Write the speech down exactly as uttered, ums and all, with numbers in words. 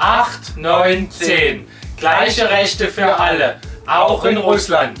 acht, neun, zehn. Gleiche Rechte für alle, auch in Russland.